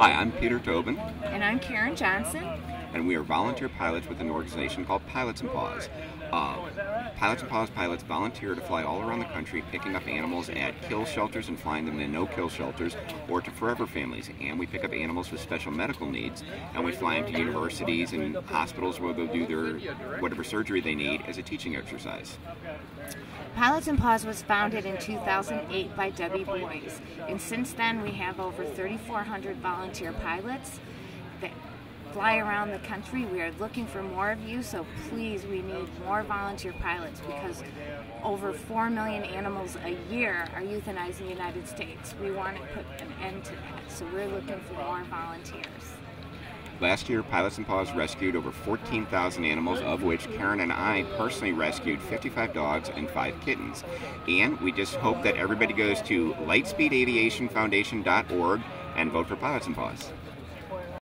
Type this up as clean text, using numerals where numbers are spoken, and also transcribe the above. Hi, I'm Peter Tobin. And I'm Karen Johnson. And we are volunteer pilots with an organization called Pilots and Paws. Pilots and Paws pilots volunteer to fly all around the country picking up animals at kill shelters and flying them to no-kill shelters or to forever families. And we pick up animals with special medical needs and we fly them to universities and hospitals where they'll do their whatever surgery they need as a teaching exercise. Pilots and Paws was founded in 2008 by Debbie Boyes, and since then we have over 3,400 volunteer pilots that fly around the country. We are looking for more of you, so please, we need more volunteer pilots because over 4 million animals a year are euthanized in the United States. We want to put an end to that, so we're looking for more volunteers. Last year, Pilots and Paws rescued over 14,000 animals, of which Karen and I personally rescued 55 dogs and 5 kittens. And we just hope that everybody goes to lightspeedaviationfoundation.org and vote for Pilots and Paws.